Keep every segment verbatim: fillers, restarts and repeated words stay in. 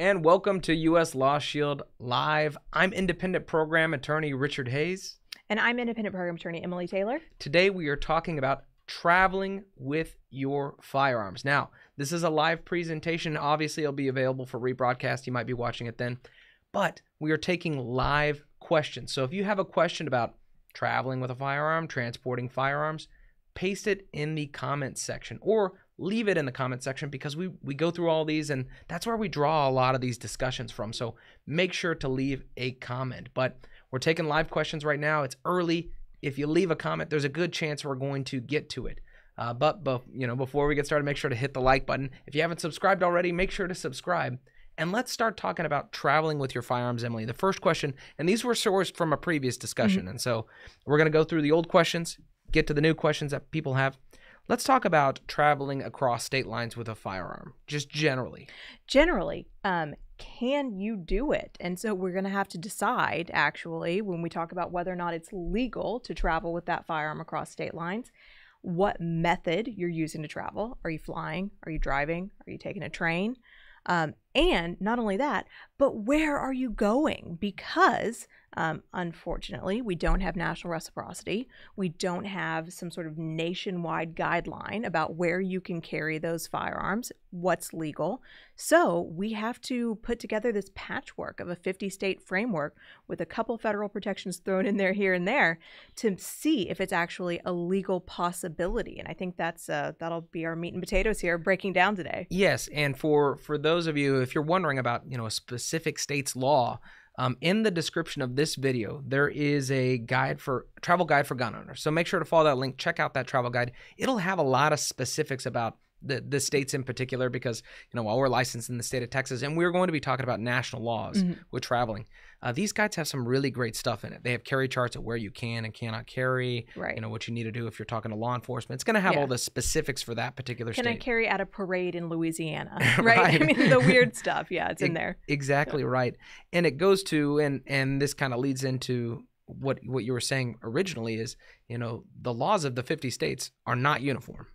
and welcome to U S LawShield Live. I'm independent program attorney Richard Hayes. And I'm independent program attorney Emily Taylor. Today we are talking about traveling with your firearms. Now, this is a live presentation. Obviously, it'll be available for rebroadcast. You might be watching it then. But we are taking live questions. So if you have a question about traveling with a firearm, transporting firearms, paste it in the comments section or leave it in the comment section, because we, we go through all these and that's where we draw a lot of these discussions from. So make sure to leave a comment. But we're taking live questions right now. It's early. If you leave a comment, there's a good chance we're going to get to it. Uh, but, but you know, before we get started, make sure to hit the like button. If you haven't subscribed already, make sure to subscribe. And let's start talking about traveling with your firearms, Emily. The first question, and these were sourced from a previous discussion. Mm-hmm. And so we're going to go through the old questions, get to the new questions that people have. Let's talk about traveling across state lines with a firearm, just generally. Generally, um, can you do it? And so we're going to have to decide, actually, when we talk about whether or not it's legal to travel with that firearm across state lines, what method you're using to travel. Are you flying? Are you driving? Are you taking a train? Um, and not only that, but where are you going? Because um, unfortunately, we don't have national reciprocity. We don't have some sort of nationwide guideline about where you can carry those firearms, what's legal. So we have to put together this patchwork of a fifty state framework with a couple federal protections thrown in there here and there to see if it's actually a legal possibility. And I think that's uh, that'll be our meat and potatoes here breaking down today. Yes, and for for those of you, if you're wondering about, you know, a specific state's law, um, in the description of this video, there is a guide for travel guide for gun owners. So make sure to follow that link. Check out that travel guide. It'll have a lot of specifics about the, the states in particular, because, you know, while we're licensed in the state of Texas and we're going to be talking about national laws mm-hmm. with traveling, uh, these guides have some really great stuff in it. They have carry charts of where you can and cannot carry, right. you know, what you need to do if you're talking to law enforcement. It's going to have yeah. all the specifics for that particular can state. Can I carry at a parade in Louisiana, right? right? I mean, the weird stuff. Yeah, it's it, in there. Exactly yeah. right. And it goes to, and, and this kind of leads into what, what you were saying originally is, you know, the laws of the fifty states are not uniform.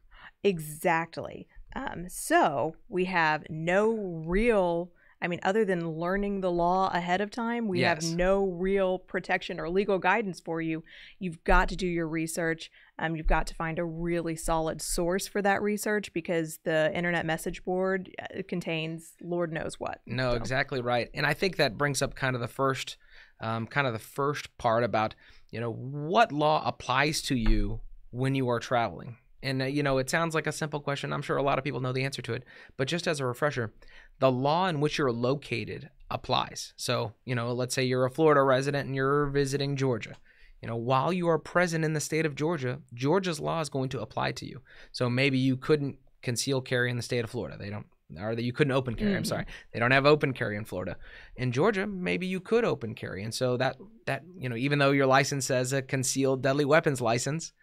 Exactly. Um, so we have no real, I mean, other than learning the law ahead of time, we yes. have no real protection or legal guidance for you. You've got to do your research. Um, you've got to find a really solid source for that research, because the internet message board contains Lord knows what. No, so. Exactly right. And I think that brings up kind of the first, um, kind of the first part about, you know, what law applies to you when you are traveling. And, uh, you know, it sounds like a simple question. I'm sure a lot of people know the answer to it. But just as a refresher, the law in which you're located applies. So, you know, let's say you're a Florida resident and you're visiting Georgia. You know, while you are present in the state of Georgia, Georgia's law is going to apply to you. So maybe you couldn't conceal carry in the state of Florida. They don't, or that you couldn't open carry. Mm-hmm. I'm sorry. They don't have open carry in Florida. In Georgia, maybe you could open carry. And so that, that you know, even though your license says a concealed deadly weapons license,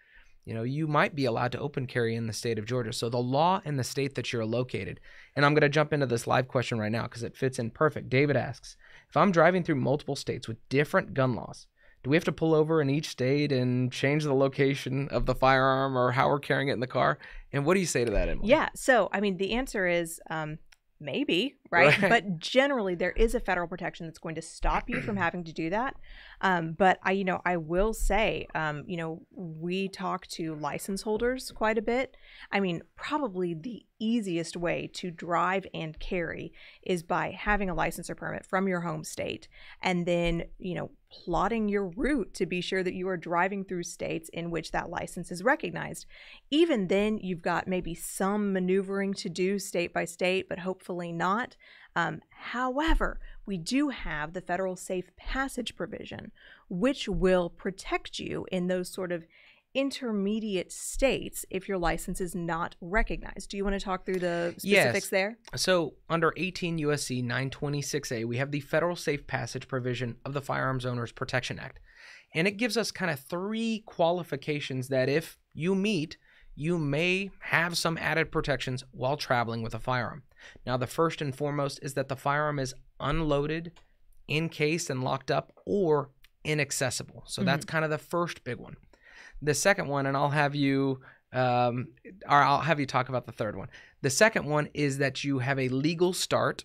you know, you might be allowed to open carry in the state of Georgia. So the law in the state that you're located. And I'm going to jump into this live question right now because it fits in perfect. David asks, if I'm driving through multiple states with different gun laws, do we have to pull over in each state and change the location of the firearm or how we're carrying it in the car? And what do you say to that, Emily? Yeah. So, I mean, the answer is um, maybe, right? right? But generally there is a federal protection that's going to stop you from having to do that. Um, but I, you know, I will say, um, you know, we talk to license holders quite a bit. I mean, probably the easiest way to drive and carry is by having a license or permit from your home state. And then, you know, plotting your route to be sure that you are driving through states in which that license is recognized. Even then, you've got maybe some maneuvering to do state by state, but hopefully not. Um, however, we do have the federal Safe Passage provision, which will protect you in those sort of intermediate states if your license is not recognized. Do you want to talk through the specifics yes. there? So under eighteen U S C nine twenty-six A, we have the federal Safe Passage provision of the Firearms Owners Protection Act. And it gives us kind of three qualifications that if you meet, you may have some added protections while traveling with a firearm. Now, the first and foremost is that the firearm is unloaded, encased and locked up, or inaccessible. So mm-hmm. that's kind of the first big one. The second one, and I'll have you, um, or I'll have you talk about the third one. The second one is that you have a legal start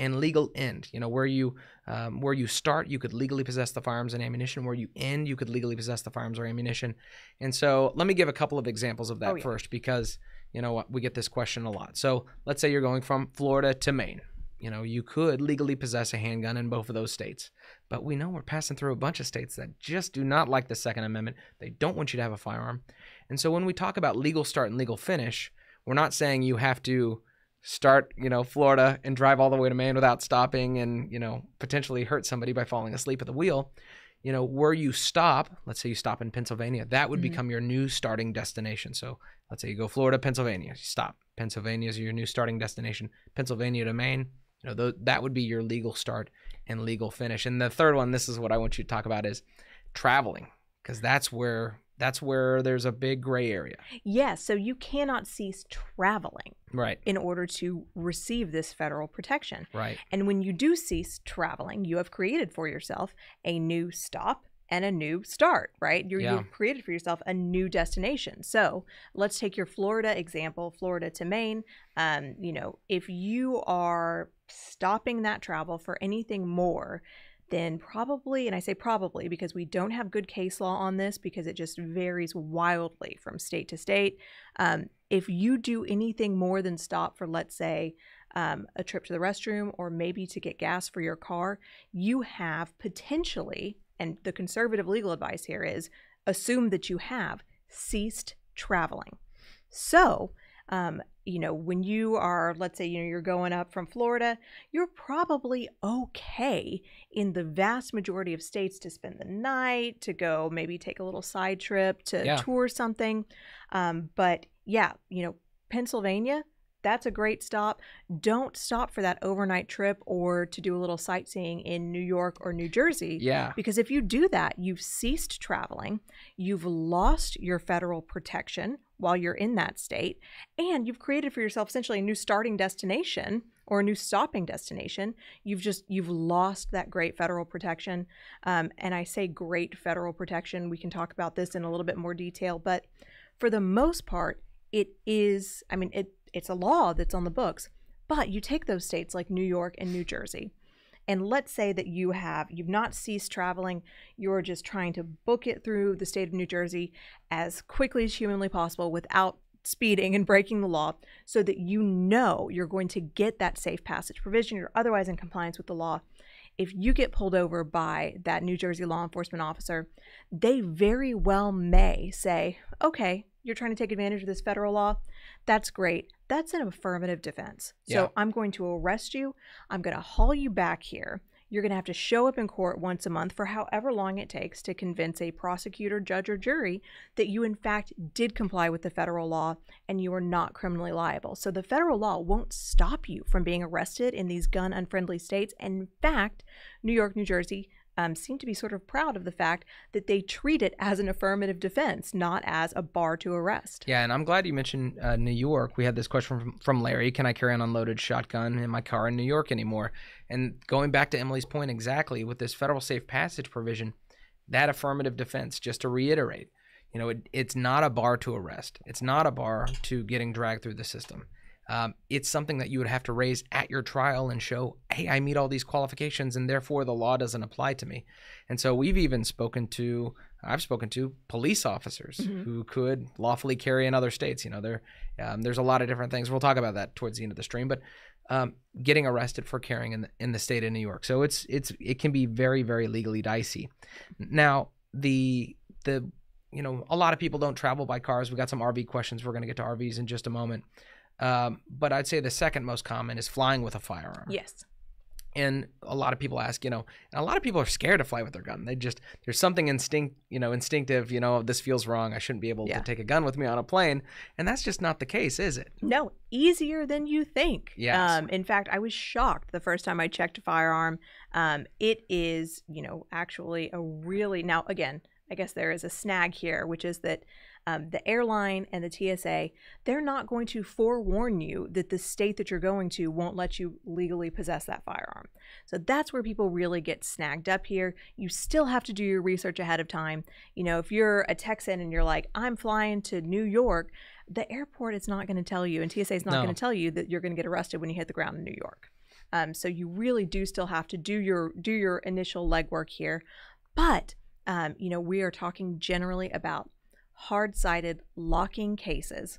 and legal end. You know, where you um, where you start, you could legally possess the firearms and ammunition. Where you end, you could legally possess the firearms or ammunition. And so let me give a couple of examples of that oh, yeah. first, because, you know, we get this question a lot. So let's say you're going from Florida to Maine. You know, you could legally possess a handgun in both of those states. But we know we're passing through a bunch of states that just do not like the Second Amendment. They don't want you to have a firearm. And so when we talk about legal start and legal finish, we're not saying you have to start, you know, Florida and drive all the way to Maine without stopping and, you know, potentially hurt somebody by falling asleep at the wheel. You know, where you stop, let's say you stop in Pennsylvania, that would mm-hmm. become your new starting destination. So let's say you go Florida, Pennsylvania, you stop. Pennsylvania is your new starting destination. Pennsylvania to Maine. You know, th that would be your legal start and legal finish. And the third one, this is what I want you to talk about, is traveling, because that's where that's where there's a big gray area. Yeah, so you cannot cease traveling, right, in order to receive this federal protection. Right. And when you do cease traveling, you have created for yourself a new stop and a new start, right? You're, yeah. You've created for yourself a new destination. So let's take your Florida example, Florida to Maine. Um, you know, if you are stopping that travel for anything more than probably, and I say probably because we don't have good case law on this because it just varies wildly from state to state. Um, if you do anything more than stop for, let's say, um, a trip to the restroom or maybe to get gas for your car, you have potentially, and the conservative legal advice here is, assume that you have ceased traveling. So, um, you know, when you are, let's say, you know, you're going up from Florida, you're probably okay in the vast majority of states to spend the night, to go maybe take a little side trip, to yeah. tour something. Um, but yeah, you know, Pennsylvania, that's a great stop. Don't stop for that overnight trip or to do a little sightseeing in New York or New Jersey. Yeah. Because if you do that, you've ceased traveling, you've lost your federal protection while you're in that state, and you've created for yourself essentially a new starting destination or a new stopping destination. You've just, you've lost that great federal protection. Um, and I say great federal protection. We can talk about this in a little bit more detail, but for the most part, it is, I mean, it, it's a law that's on the books, but you take those states like New York and New Jersey, and let's say that you have, you've not ceased traveling, you're just trying to book it through the state of New Jersey as quickly as humanly possible without speeding and breaking the law, so that you know you're going to get that safe passage provision, you're otherwise in compliance with the law. If you get pulled over by that New Jersey law enforcement officer, they very well may say, okay, you're trying to take advantage of this federal law. That's great. That's an affirmative defense. So yeah. I'm going to arrest you. I'm going to haul you back here. You're going to have to show up in court once a month for however long it takes to convince a prosecutor, judge, or jury that you, in fact, did comply with the federal law and you are not criminally liable. So the federal law won't stop you from being arrested in these gun-unfriendly states. And in fact, New York, New Jersey, Um, seem to be sort of proud of the fact that they treat it as an affirmative defense, not as a bar to arrest. Yeah, and I'm glad you mentioned uh, New York. We had this question from, from Larry, can I carry an unloaded shotgun in my car in New York anymore? And going back to Emily's point exactly, with this federal safe passage provision, that affirmative defense, just to reiterate, you know, it, it's not a bar to arrest. It's not a bar to getting dragged through the system. Um, it's something that you would have to raise at your trial and show, hey, I meet all these qualifications and therefore the law doesn't apply to me. And so we've even spoken to, I've spoken to police officers mm-hmm. who could lawfully carry in other states. You know, there, um, there's a lot of different things. We'll talk about that towards the end of the stream, but um, getting arrested for carrying in the, in the state of New York. So it's, it's, it can be very, very legally dicey. Now the, the, you know, a lot of people don't travel by cars. We got some R V questions. We're going to get to R Vs in just a moment. Um, but I'd say the second most common is flying with a firearm. Yes. And a lot of people ask, you know, and a lot of people are scared to fly with their gun. They just, there's something instinct, you know, instinctive, you know, this feels wrong. I shouldn't be able yeah. to take a gun with me on a plane. And that's just not the case, is it? No, easier than you think. Yes. Um, in fact, I was shocked the first time I checked a firearm. Um, it is, you know, actually a really, now again, I guess there is a snag here, which is that Um, the airline and the T S A, they're not going to forewarn you that the state that you're going to won't let you legally possess that firearm. So that's where people really get snagged up here. You still have to do your research ahead of time. You know, if you're a Texan and you're like, I'm flying to New York, the airport is not going to tell you, and T S A is not no. going to tell you that you're going to get arrested when you hit the ground in New York. Um, so you really do still have to do your do your initial legwork here. But, um, you know, we are talking generally about hard-sided locking cases,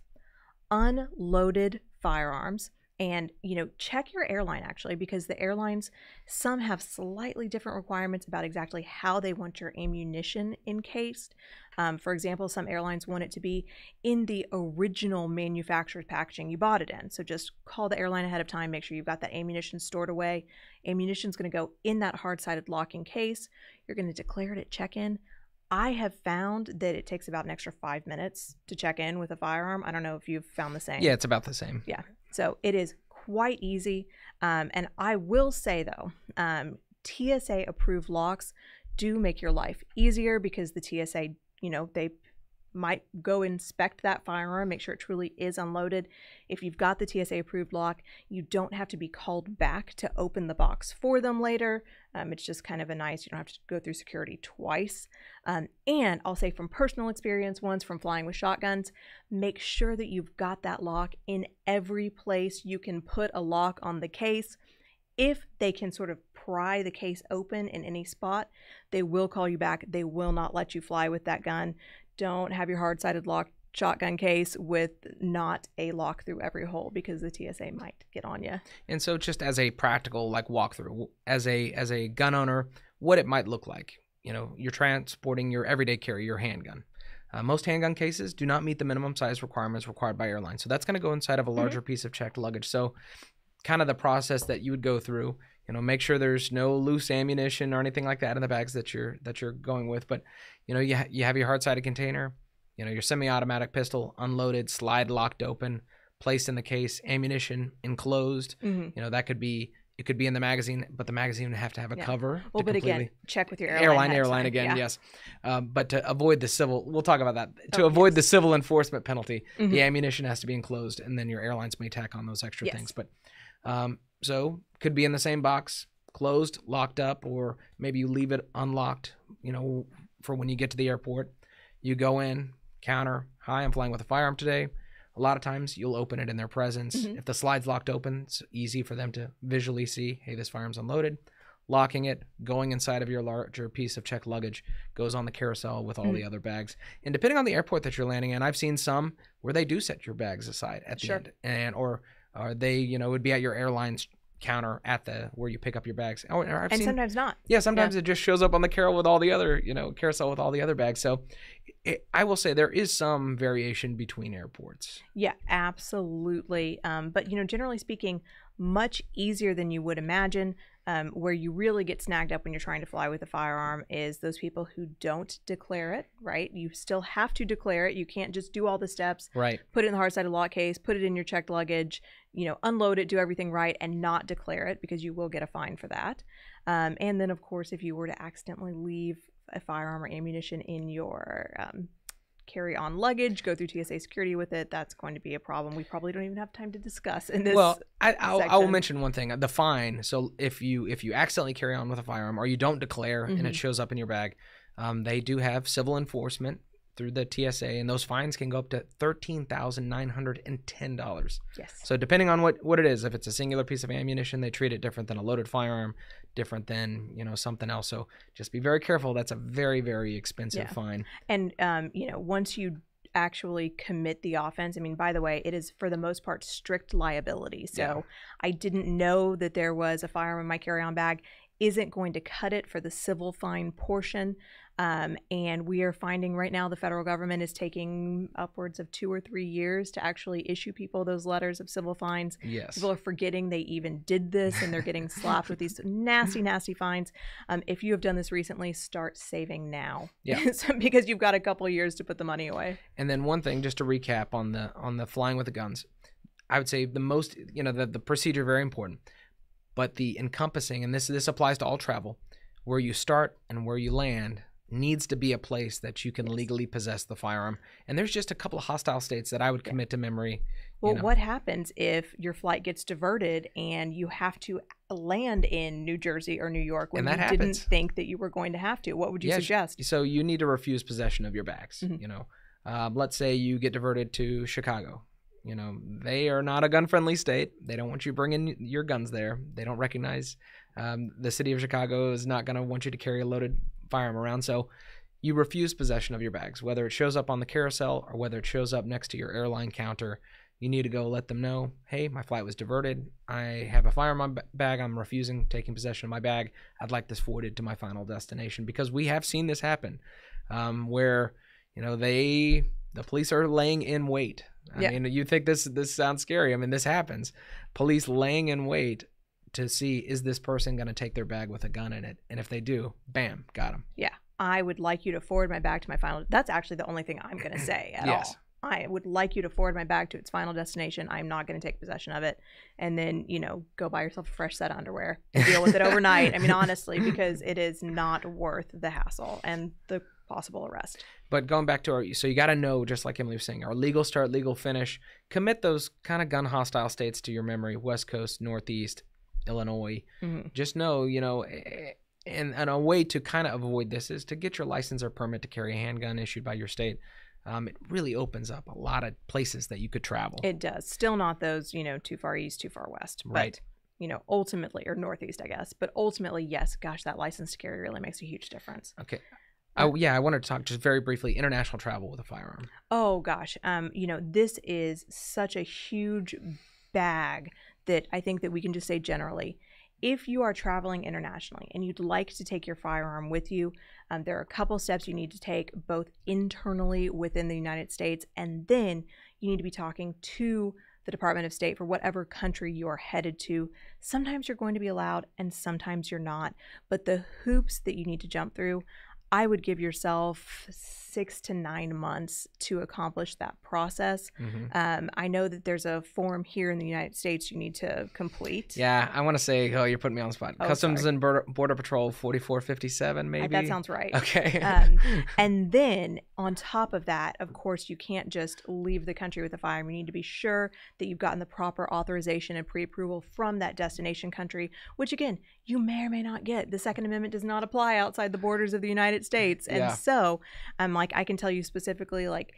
unloaded firearms, and, you know, check your airline actually, because the airlines, some have slightly different requirements about exactly how they want your ammunition encased. Um, for example, some airlines want it to be in the original manufacturer's packaging you bought it in. So just call the airline ahead of time, make sure you've got that ammunition stored away. Ammunition's gonna go in that hard-sided locking case. You're gonna declare it at check-in. I have found that it takes about an extra five minutes to check in with a firearm. I don't know if you've found the same. Yeah, it's about the same. Yeah, so it is quite easy. Um, and I will say though, um, T S A approved locks do make your life easier, because the T S A, you know, they might go inspect that firearm, make sure it truly is unloaded. If you've got the T S A approved lock, you don't have to be called back to open the box for them later. Um, it's just kind of a nice, you don't have to go through security twice. Um, and I'll say from personal experience, ones from flying with shotguns, make sure that you've got that lock in every place you can put a lock on the case. If they can sort of pry the case open in any spot, they will call you back. They will not let you fly with that gun. Don't have your hard-sided lock shotgun case with not a lock through every hole, because the T S A might get on you. And so just as a practical like walkthrough, as a as a gun owner, what it might look like. You know, you're transporting your everyday carry, your handgun. Uh, most handgun cases do not meet the minimum size requirements required by airlines. So that's going to go inside of a larger mm-hmm. piece of checked luggage. So kind of the process that you would go through, you know, make sure there's no loose ammunition or anything like that in the bags that you're that you're going with. But, you know, you, ha you have your hard-sided container, you know, your semi-automatic pistol, unloaded, slide locked open, placed in the case, ammunition enclosed. Mm-hmm. You know, that could be, it could be in the magazine, but the magazine would have to have a yeah. cover. Well, but again, check with your airline. Airline, airline again, yeah. yes. Um, but to avoid the civil, we'll talk about that. To oh, avoid yes. the civil enforcement penalty, mm-hmm. the ammunition has to be enclosed, and then your airlines may tack on those extra yes. things. But Um, so could be in the same box, closed, locked up, or maybe you leave it unlocked, you know, for when you get to the airport. You go in, counter, hi, I'm flying with a firearm today. A lot of times you'll open it in their presence. Mm-hmm. If the slide's locked open, it's easy for them to visually see, hey, this firearm's unloaded. Locking it, going inside of your larger piece of checked luggage, goes on the carousel with all mm-hmm. the other bags. And depending on the airport that you're landing in, I've seen some where they do set your bags aside at the sure. end, and or or they, you know, would be at your airline's counter at the where you pick up your bags. Oh, I've and seen, sometimes not. Yeah, sometimes yeah. it just shows up on the carousel with all the other, you know, carousel with all the other bags. So it, I will say there is some variation between airports. Yeah, absolutely. Um, but, you know, generally speaking, much easier than you would imagine. Um, where you really get snagged up when you're trying to fly with a firearm is those people who don't declare it, right? You still have to declare it. You can't just do all the steps, right? Put it in the hard-sided lock case, put it in your checked luggage, you know, unload it, do everything right, and not declare it, because you will get a fine for that. Um, and then, of course, if you were to accidentally leave a firearm or ammunition in your um, carry-on luggage, go through T S A security with it, that's going to be a problem we probably don't even have time to discuss in this. Well, I, I'll, I'll mention one thing, the fine. So if you if you accidentally carry on with a firearm, or you don't declare mm-hmm. and it shows up in your bag, um, they do have civil enforcement through the T S A, and those fines can go up to thirteen thousand nine hundred ten dollars. Yes. So depending on what, what it is, if it's a singular piece of ammunition, they treat it different than a loaded firearm, different than, you know, something else. So just be very careful. That's a very, very expensive yeah. fine. And, um, you know, once you actually commit the offense, I mean, by the way, it is for the most part strict liability. So yeah. I didn't know that there was a firearm in my carry-on bag. Isn't going to cut it for the civil fine portion. Um, and we are finding right now the federal government is taking upwards of two or three years to actually issue people those letters of civil fines. Yes. People are forgetting they even did this, and they're getting slapped with these nasty, nasty fines. Um, if you have done this recently, start saving now. Yeah. So, because you've got a couple of years to put the money away. And then one thing, just to recap on the on the flying with the guns, I would say the most, you know, the, the procedure, very important. But the encompassing, and this this applies to all travel, where you start and where you land needs to be a place that you can yes. legally possess the firearm. And there's just a couple of hostile states that I would commit yeah. to memory. Well, you know. What happens if your flight gets diverted and you have to land in New Jersey or New York when you happens. didn't think that you were going to have to? What would you yes. suggest? So you need to refuse possession of your bags. Mm-hmm. You know, um, let's say you get diverted to Chicago. You know, they are not a gun-friendly state. They don't want you bringing your guns there. They don't recognize um, the city of Chicago is not going to want you to carry a loaded firearm around. So you refuse possession of your bags, whether it shows up on the carousel or whether it shows up next to your airline counter. You need to go let them know, hey, my flight was diverted. I have a firearm in my bag. I'm refusing taking possession of my bag. I'd like this forwarded to my final destination, because we have seen this happen um, where, you know, they, the police are laying in wait. I yeah. mean, you think this, this sounds scary. I mean, this happens. Police laying in wait to see, is this person going to take their bag with a gun in it? And if they do, bam, got them. Yeah. I would like you to forward my bag to my final. That's actually the only thing I'm going to say at yes. all. I would like you to forward my bag to its final destination. I'm not going to take possession of it. And then, you know, go buy yourself a fresh set of underwear and deal with it overnight. I mean, honestly, because it is not worth the hassle and the possible arrest. But going back to our, so you got to know, just like Emily was saying, our legal start, legal finish, commit those kind of gun hostile states to your memory, West Coast, Northeast, Illinois. Mm-hmm. Just know, you know, and, and a way to kind of avoid this is to get your license or permit to carry a handgun issued by your state. Um, it really opens up a lot of places that you could travel. It does. Still not those, you know, too far east, too far west. But, right. you know, ultimately, or northeast, I guess. But ultimately, yes, gosh, that license to carry really makes a huge difference. Okay. Oh, yeah, I wanted to talk just very briefly, international travel with a firearm. Oh, gosh. Um, you know, this is such a huge bag that I think that we can just say generally, if you are traveling internationally and you'd like to take your firearm with you, um, there are a couple steps you need to take, both internally within the United States, and then you need to be talking to the Department of State for whatever country you are headed to. Sometimes you're going to be allowed and sometimes you're not, but the hoops that you need to jump through, I would give yourself six to nine months to accomplish that process. Mm-hmm. Um, I know that there's a form here in the United States you need to complete. Yeah, I want to say, oh, you're putting me on the spot. Oh, Customs sorry. and Border, Border Patrol forty-four fifty-seven, maybe? That sounds right. Okay. um, and then on top of that, of course, you can't just leave the country with a firearm. You need to be sure that you've gotten the proper authorization and pre-approval from that destination country, which again, you may or may not get. The Second Amendment does not apply outside the borders of the United States. And yeah. so, um, like I can tell you specifically, like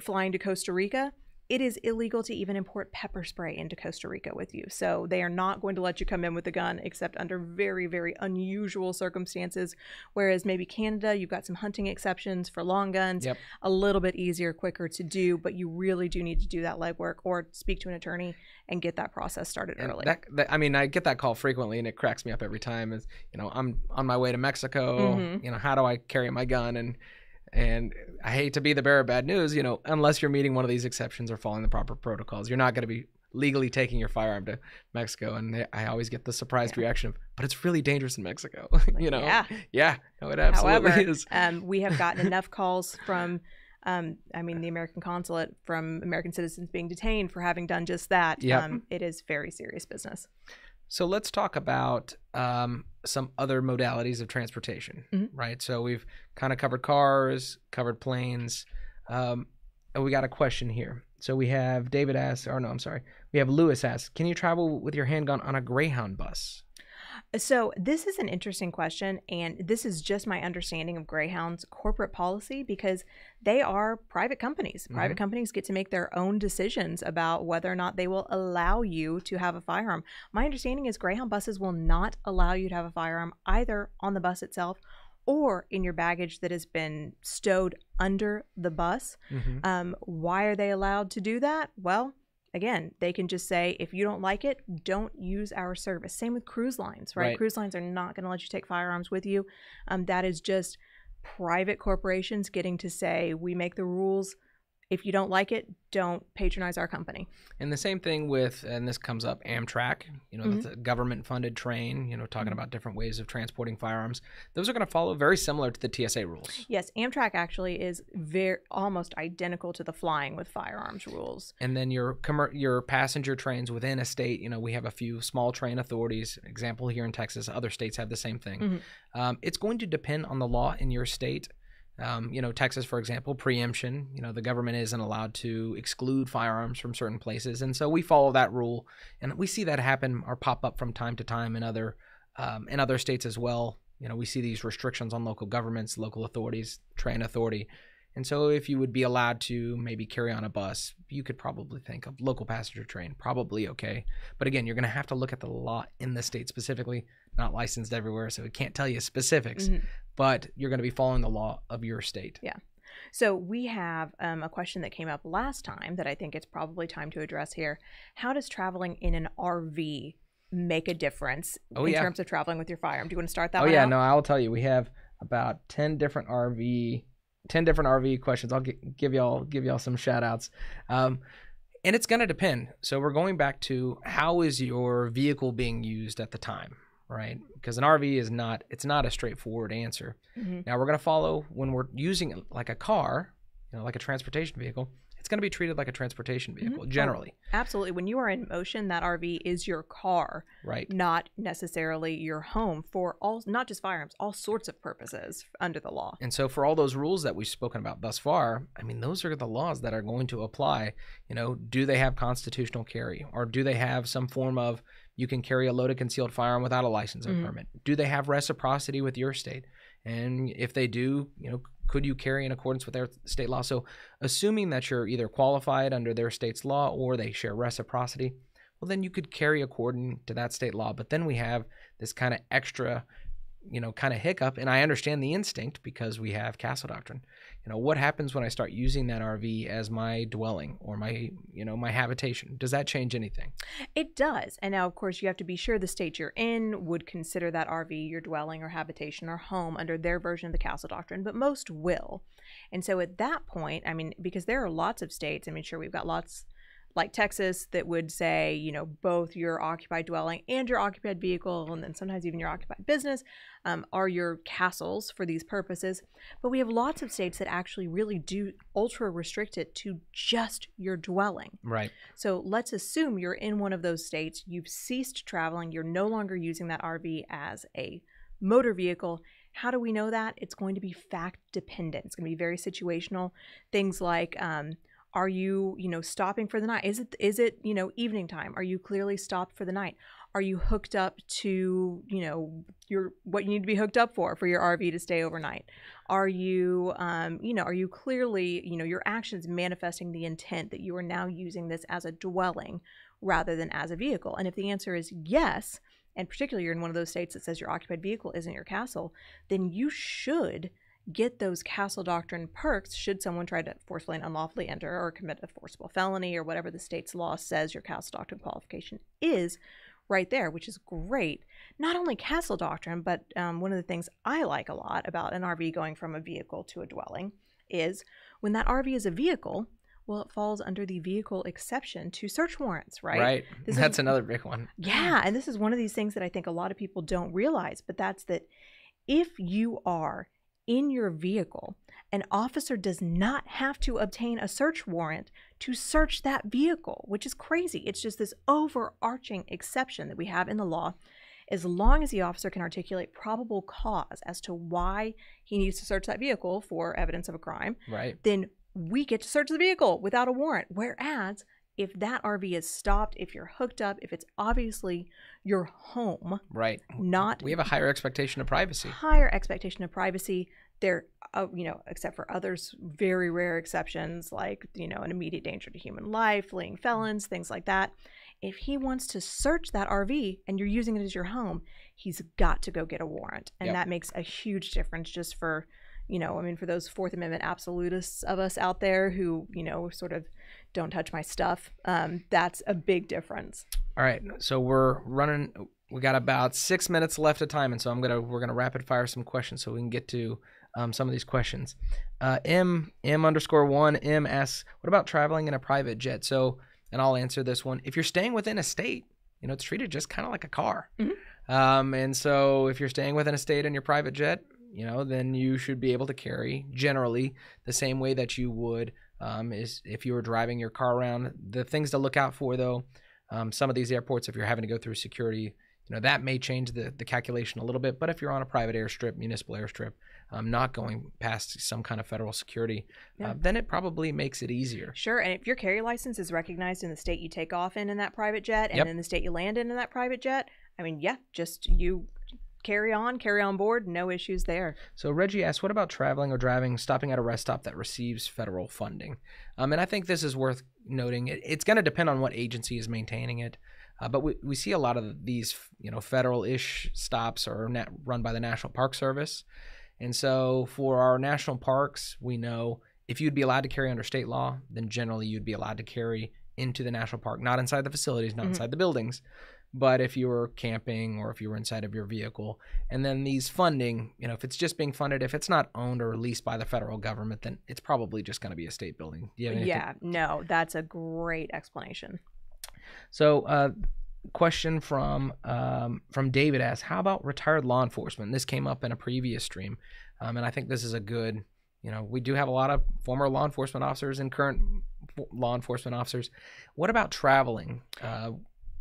flying to Costa Rica, it is illegal to even import pepper spray into Costa Rica with you. So they are not going to let you come in with a gun except under very, very unusual circumstances. Whereas maybe Canada, you've got some hunting exceptions for long guns, yep. a little bit easier, quicker to do, but you really do need to do that legwork or speak to an attorney and get that process started and early. That, that, I mean, I get that call frequently and it cracks me up every time. Is, you know, I'm on my way to Mexico, mm-hmm. you know, how do I carry my gun? And And I hate to be the bearer of bad news, you know, unless you're meeting one of these exceptions or following the proper protocols, you're not going to be legally taking your firearm to Mexico. And they, I always get the surprised yeah. reaction of, but it's really dangerous in Mexico. you know, yeah, yeah no, it absolutely However, is. Um, we have gotten enough calls from, um, I mean, the American consulate from American citizens being detained for having done just that. Yep. Um, it is very serious business. So let's talk about um, some other modalities of transportation, mm-hmm. right? So we've kind of covered cars, covered planes, um, and we got a question here. So we have David asks, or no, I'm sorry. We have Lewis asks, can you travel with your handgun on a Greyhound bus? So this is an interesting question, and this is just my understanding of Greyhound's corporate policy, because they are private companies. Private mm-hmm. companies get to make their own decisions about whether or not they will allow you to have a firearm. My understanding is Greyhound buses will not allow you to have a firearm either on the bus itself or in your baggage that has been stowed under the bus. Mm-hmm. Um, why are they allowed to do that? Well, again, they can just say, if you don't like it, don't use our service. Same with cruise lines, right? right. Cruise lines are not going to let you take firearms with you. Um, that is just private corporations getting to say, we make the rules. If you don't like it, don't patronize our company. And the same thing with, and this comes up, Amtrak, you know, mm-hmm. that's a government-funded train, you know, talking about different ways of transporting firearms. Those are going to follow very similar to the T S A rules. Yes, Amtrak actually is very almost identical to the flying with firearms rules. And then your your passenger trains within a state, you know, we have a few small train authorities. Example here in Texas, other states have the same thing. Mm-hmm. um, it's going to depend on the law in your state. Um, you know, Texas, for example, preemption, you know, the government isn't allowed to exclude firearms from certain places. And so we follow that rule. And we see that happen or pop up from time to time in other um, in other states as well. You know, we see these restrictions on local governments, local authorities, train authority. And so if you would be allowed to maybe carry on a bus, you could probably think of local passenger train, probably okay. But again, you're going to have to look at the law in the state specifically, not licensed everywhere, so it can't tell you specifics, mm-hmm. but you're going to be following the law of your state. Yeah. So we have um, a question that came up last time that I think it's probably time to address here. How does traveling in an R V make a difference oh, in yeah. terms of traveling with your firearm? Do you want to start that? Oh one yeah, out? no, I'll tell you. We have about ten different R V, ten different R V questions. I'll get, give y'all give y'all some shout outs, um, and it's going to depend. So we're going back to how is your vehicle being used at the time, right? Because an R V is not, it's not a straightforward answer. Mm-hmm. Now we're going to follow when we're using it like a car, you know, like a transportation vehicle. It's going to be treated like a transportation vehicle, mm-hmm. generally. Oh, absolutely. When you are in motion, that R V is your car, right? Not necessarily your home for all, not just firearms, all sorts of purposes under the law. And so for all those rules that we've spoken about thus far, I mean, those are the laws that are going to apply. You know, do they have constitutional carry, or do they have some form of, you can carry a loaded concealed firearm without a license or mm-hmm. permit? Do they have reciprocity with your state? And if they do, you know, could you carry in accordance with their state law? So assuming that you're either qualified under their state's law or they share reciprocity, well, then you could carry according to that state law. But then we have this kind of extra, you know, kind of hiccup. And I understand the instinct because we have Castle Doctrine. You know, what happens when I start using that R V as my dwelling or my, you know, my habitation? Does that change anything? It does. And now, of course, you have to be sure the state you're in would consider that R V your dwelling or habitation or home under their version of the Castle Doctrine, but most will. And so at that point, I mean, because there are lots of states, I mean, sure, we've got lots like Texas that would say, you know, both your occupied dwelling and your occupied vehicle, and then sometimes even your occupied business, um, are your castles for these purposes. But we have lots of states that actually really do ultra restrict it to just your dwelling. Right. So let's assume you're in one of those states, you've ceased traveling, you're no longer using that R V as a motor vehicle. How do we know that? It's going to be fact dependent. It's going to be very situational. Things like, um, are you, you know, stopping for the night? Is it, is it, you know, evening time? Are you clearly stopped for the night? Are you hooked up to, you know, your, what you need to be hooked up for, for your R V to stay overnight? Are you, um, you know, are you clearly, you know, your actions manifesting the intent that you are now using this as a dwelling rather than as a vehicle? And if the answer is yes, and particularly you're in one of those states that says your occupied vehicle isn't your castle, then you should get those Castle Doctrine perks should someone try to forcefully and unlawfully enter or commit a forcible felony or whatever the state's law says your Castle Doctrine qualification is right there, which is great. Not only Castle Doctrine, but um, one of the things I like a lot about an R V going from a vehicle to a dwelling is when that R V is a vehicle, well, it falls under the vehicle exception to search warrants, right? Right. This that's is, another big one. Yeah. And this is one of these things that I think a lot of people don't realize, but that's that if you are in your vehicle, an officer does not have to obtain a search warrant to search that vehicle, which is crazy. It's just this overarching exception that we have in the law. As long as the officer can articulate probable cause as to why he needs to search that vehicle for evidence of a crime, right, then we get to search the vehicle without a warrant. Whereas if that R V is stopped, if you're hooked up, if it's obviously your home, right? Not we have a higher expectation of privacy. Higher expectation of privacy. There, uh, you know, except for others, very rare exceptions like you know an immediate danger to human life, fleeing felons, things like that. If he wants to search that R V and you're using it as your home, he's got to go get a warrant, and yep. that makes a huge difference just for. You know, I mean, for those Fourth Amendment absolutists of us out there who, you know, sort of don't touch my stuff, um, that's a big difference. All right. So we're running, we got about six minutes left of time. And so I'm going to, we're going to rapid fire some questions so we can get to um, some of these questions. Uh, M, M underscore one, M asks, what about traveling in a private jet? So, and I'll answer this one. If you're staying within a state, you know, it's treated just kind of like a car. Mm-hmm. um, and so if you're staying within a state in your private jet, you know, then you should be able to carry generally the same way that you would um, is if you were driving your car around. The things to look out for, though, um, some of these airports, if you're having to go through security, you know, that may change the, the calculation a little bit. But if you're on a private airstrip, municipal airstrip, um, not going past some kind of federal security, yeah. uh, then it probably makes it easier. Sure. And if your carry license is recognized in the state you take off in in that private jet and yep. in the state you land in in that private jet, I mean, yeah, just you carry on, carry on board, no issues there. So Reggie asks, what about traveling or driving, stopping at a rest stop that receives federal funding? Um, and I think this is worth noting. It, it's going to depend on what agency is maintaining it. Uh, but we, we see a lot of these, you know, federal-ish stops are net run by the National Park Service. And so for our national parks, we know if you'd be allowed to carry under state law, then generally you'd be allowed to carry into the national park, not inside the facilities, not mm-hmm. inside the buildings, but if you were camping or if you were inside of your vehicle. And then these funding, you know, if it's just being funded, if it's not owned or leased by the federal government, then it's probably just going to be a state building. Do you have yeah, no, that's a great explanation. So uh question from um, from David asks, how about retired law enforcement? This came up in a previous stream, um, and I think this is a good, you know, we do have a lot of former law enforcement officers and current law enforcement officers. What about traveling? Uh,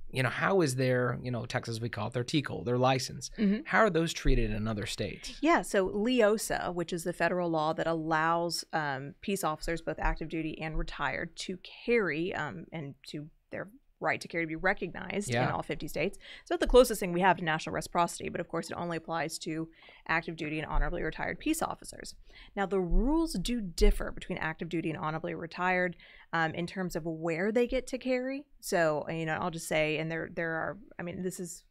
you know, how is their, you know, Texas, we call it their T C O L, their license. Mm-hmm. How are those treated in other states? Yeah, so LEOSA, which is the federal law that allows um, peace officers, both active duty and retired, to carry um, and to their right to carry to be recognized yeah. in all fifty states. So the closest thing we have to national reciprocity, but of course it only applies to active duty and honorably retired peace officers. Now the rules do differ between active duty and honorably retired um, in terms of where they get to carry. So, you know, I'll just say, and there there are, I mean, this is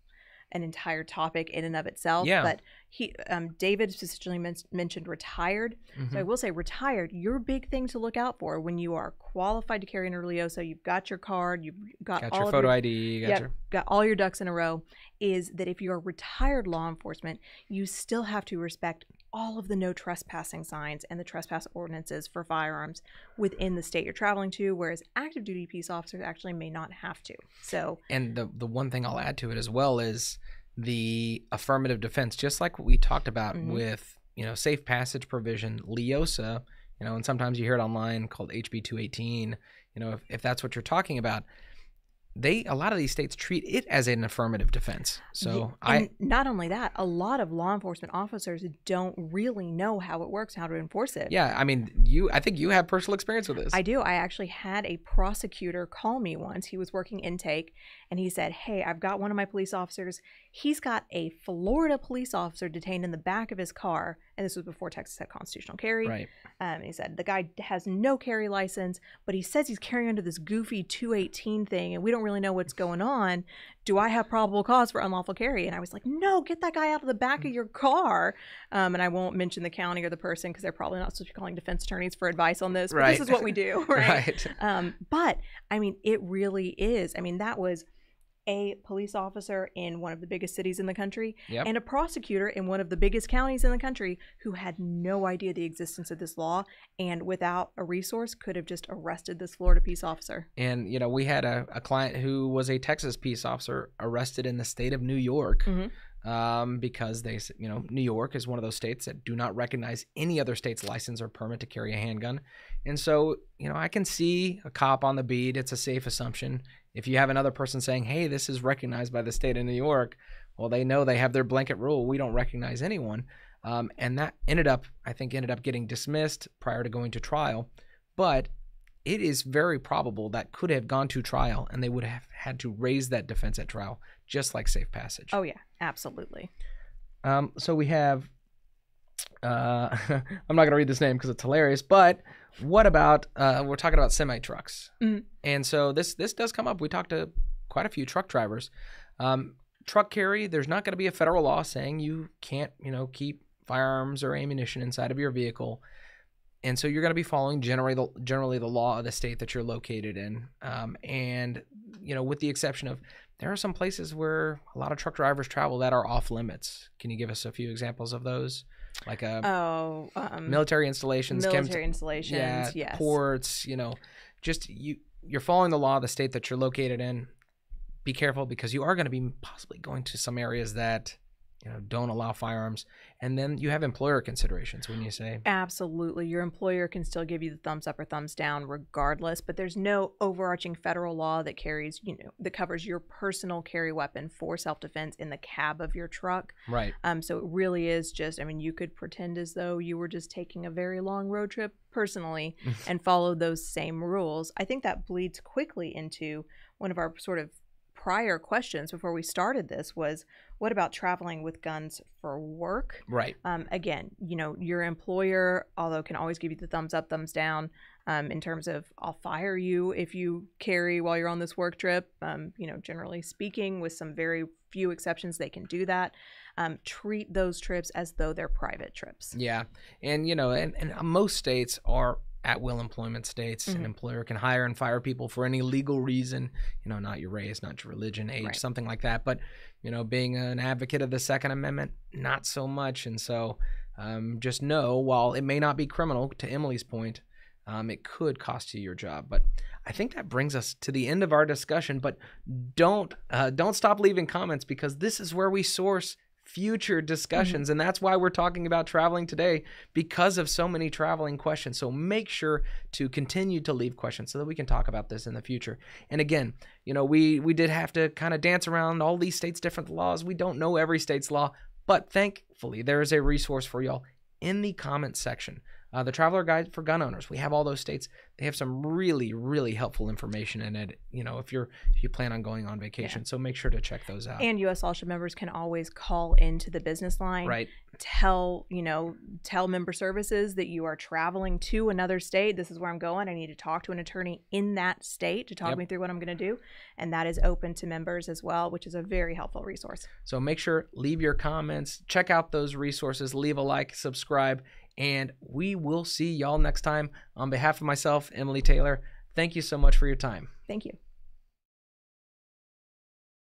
an entire topic in and of itself, yeah. but he, um, David specifically men mentioned retired. Mm-hmm. So I will say retired, your big thing to look out for when you are qualified to carry under LEOSA, you've got your card, you've got, got all your photo your, I D, you got, yeah, your... got all your ducks in a row, is that if you are retired law enforcement, you still have to respect all of the no trespassing signs and the trespass ordinances for firearms within the state you're traveling to, whereas active duty peace officers actually may not have to. So, and the, the one thing I'll add to it as well is the affirmative defense, just like what we talked about mm-hmm. with, you know, safe passage provision, LEOSA, you know, and sometimes you hear it online called H B two eighteen, you know, if, if that's what you're talking about. They, a lot of these states treat it as an affirmative defense. So and I not only that, a lot of law enforcement officers don't really know how it works, how to enforce it. Yeah, I mean, you, I think you have personal experience with this. I do. I actually had a prosecutor call me once. He was working intake, and he said, "Hey, I've got one of my police officers. He's got a Florida police officer detained in the back of his car." And this was before Texas had constitutional carry. Right. Um, he said, the guy has no carry license, but he says he's carrying under this goofy two eighteen thing, and we don't really know what's going on. Do I have probable cause for unlawful carry? And I was like, no, get that guy out of the back of your car. Um, and I won't mention the county or the person because they're probably not supposed to be calling defense attorneys for advice on this, but right. this is what we do, right? right. Um, but, I mean, it really is. I mean, that was a police officer in one of the biggest cities in the country yep. and a prosecutor in one of the biggest counties in the country who had no idea the existence of this law, and without a resource could have just arrested this Florida peace officer. And, you know, we had a, a client who was a Texas peace officer arrested in the state of New York mm-hmm. um, because they, you know, New York is one of those states that do not recognize any other state's license or permit to carry a handgun. And so, you know, I can see a cop on the beat. It's a safe assumption. If you have another person saying, hey, this is recognized by the state of New York, well, they know they have their blanket rule. We don't recognize anyone. Um, and that ended up, I think, ended up getting dismissed prior to going to trial. But it is very probable that could have gone to trial, and they would have had to raise that defense at trial, just like safe passage. Oh, yeah, absolutely. Um, so we have, uh, I'm not going to read this name because it's hilarious, but... What about, uh, we're talking about semi-trucks. Mm. And so this this does come up. We talked to quite a few truck drivers. Um, truck carry, there's not going to be a federal law saying you can't, you know, keep firearms or ammunition inside of your vehicle. And so you're going to be following generally the, generally the law of the state that you're located in. Um, and, you know, with the exception of, there are some places where a lot of truck drivers travel that are off limits. Can you give us a few examples of those? Like a oh, um, military installations, military installations, yeah, yes. ports, you know, just you, you're following the law of the state that you're located in. Be careful, because you are going to be possibly going to some areas that, you know, don't allow firearms. And then you have employer considerations when you say. Absolutely. Your employer can still give you the thumbs up or thumbs down regardless, but there's no overarching federal law that carries, you know, that covers your personal carry weapon for self-defense in the cab of your truck. Right. Um, so it really is just, I mean, you could pretend as though you were just taking a very long road trip personally and follow those same rules. I think that bleeds quickly into one of our sort of prior questions before we started this was, what about traveling with guns for work? Right. Um, again, you know, your employer, although can always give you the thumbs up, thumbs down, um, in terms of, I'll fire you if you carry while you're on this work trip. Um, you know, generally speaking, with some very few exceptions, they can do that. Um, treat those trips as though they're private trips. Yeah. And, you know, and, and most states are at-will employment states. Mm-hmm. An employer can hire and fire people for any legal reason, you know, not your race, not your religion, age, right. something like that. But, you know, being an advocate of the Second Amendment, not so much. And so um, just know, while it may not be criminal, to Emily's point, um, it could cost you your job. But I think that brings us to the end of our discussion. But don't, uh, don't stop leaving comments, because this is where we source future discussions. Mm-hmm. And that's why we're talking about traveling today, because of so many traveling questions. So make sure to continue to leave questions so that we can talk about this in the future. And again, you know, we, we did have to kind of dance around all these states' different laws. We don't know every state's law, but thankfully there is a resource for y'all in the comments section. Uh, the Traveler Guide for Gun Owners. We have all those states. They have some really, really helpful information in it, you know, if you're if you plan on going on vacation. Yeah. So make sure to check those out. And U S LawShield members can always call into the business line. Right. Tell, you know, tell member services that you are traveling to another state. This is where I'm going. I need to talk to an attorney in that state to talk yep. me through what I'm going to do. And that is open to members as well, which is a very helpful resource. So make sure, leave your comments, check out those resources, leave a like, subscribe. And we will see y'all next time. On behalf of myself, Emily Taylor, thank you so much for your time. Thank you.